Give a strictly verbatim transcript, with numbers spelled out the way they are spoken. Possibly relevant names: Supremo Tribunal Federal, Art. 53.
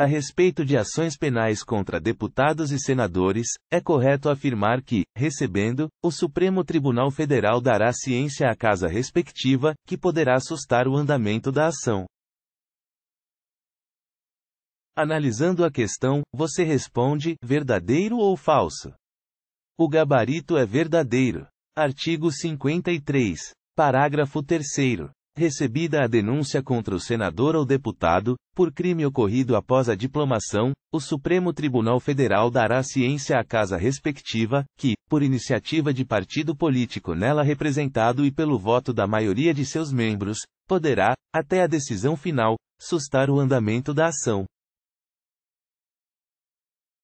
A respeito de ações penais contra deputados e senadores, é correto afirmar que, recebendo, o Supremo Tribunal Federal dará ciência à casa respectiva, que poderá sustar o andamento da ação. Analisando a questão, você responde, verdadeiro ou falso? O gabarito é verdadeiro. Artigo cinquenta e três. Parágrafo terceiro. Recebida a denúncia contra o senador ou deputado, por crime ocorrido após a diplomação, o Supremo Tribunal Federal dará ciência à casa respectiva, que, por iniciativa de partido político nela representado e pelo voto da maioria de seus membros, poderá, até a decisão final, sustar o andamento da ação.